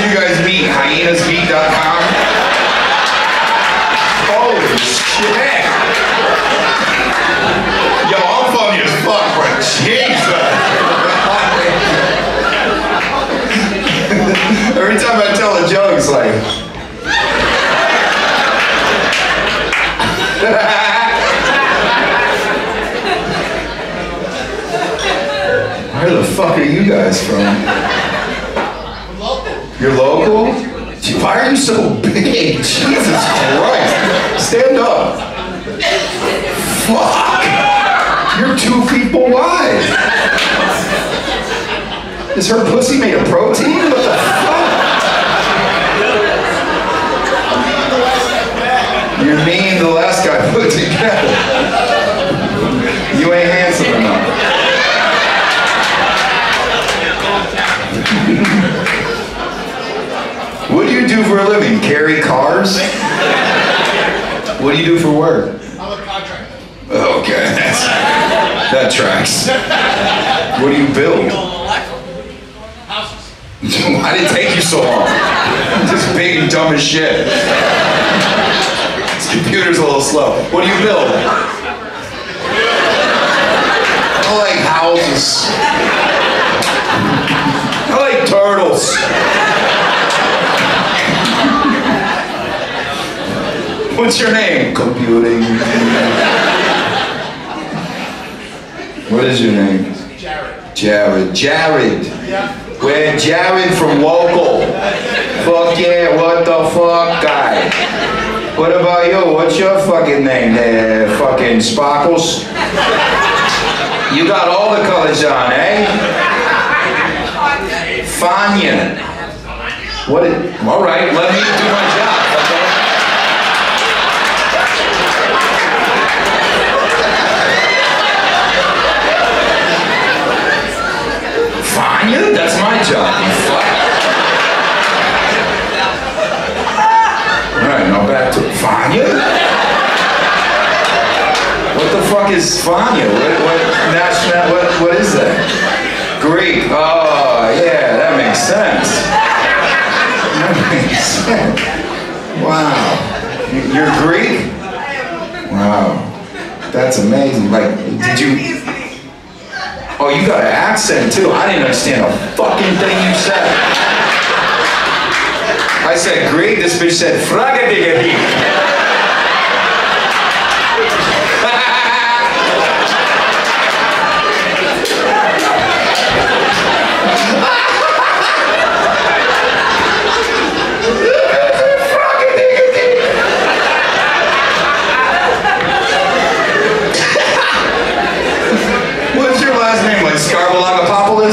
did you guys meet? HyenasMeet.com? Holy shit! Yo, I'm funny as fuck, but Jesus! Every time I tell a joke, it's like... Where the fuck are you guys from? You're local? Why are you so big? Jesus Christ. Stand up. Fuck. You're 2 feet wide. Is her pussy made of protein? What the fuck? You're mean the last guy put together. You ain't handsome enough. What do you do for a living? Carry cars? What do you do for work? I'm a contractor. Okay, that tracks. What do you build? Houses. Why did it take you so long? Just big and dumb as shit. This computer's a little slow. What do you build? I like houses. I like turtles. What's your name? Computing. What is your name? Jared. Jared. Jared. Yeah. We're Jared from local. Fuck yeah, what the fuck, guy? What about you? What's your fucking name? Fucking Sparkles? You got all the colors on, eh? Fanya. What is... Alright, let me do my job. Okay? Fanya? That's my job, you fuck. Alright, now back to Fanya? What the fuck is Fanya? What is that? Greek. Oh, yeah, that makes sense. That makes sense. Wow. You're Greek? Wow. That's amazing. Like, did you... Oh, you got an accent too. I didn't understand a fucking thing you said. I said Greek, this bitch said fragadigadig.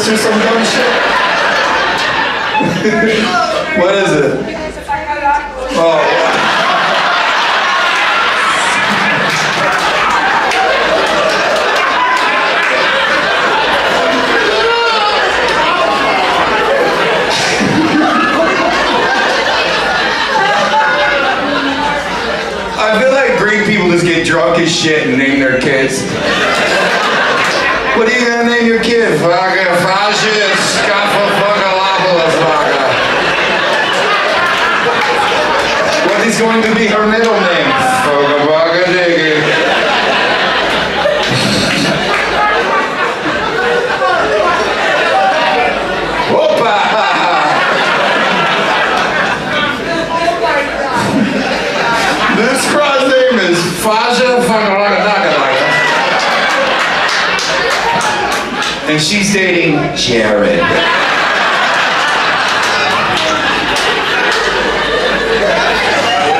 Or some dumb shit? What is it? Oh. I feel like Greek people just get drunk as shit and name their kids. What are you gonna name your kid? Vaga, Faja, Scafalvagalopoulos, Vaga. What is going to be her middle name? Foga, Vaga, Diggy. Opa! This crow's name is Faja, Vaga. And she's dating Jared.